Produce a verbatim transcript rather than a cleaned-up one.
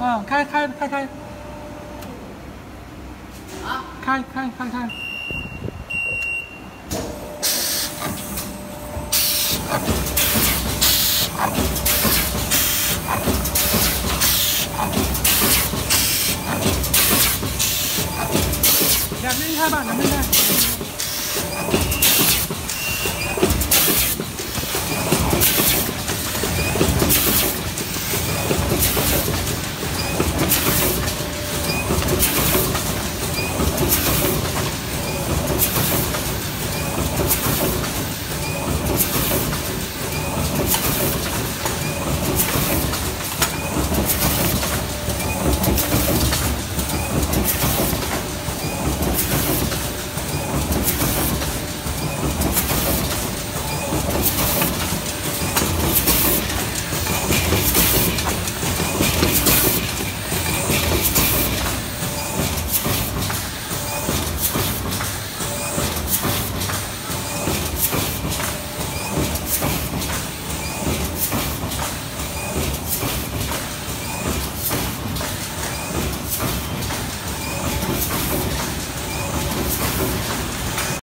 嗯，开开开开。啊？开开开开。两边开吧，两边开。 Let's go.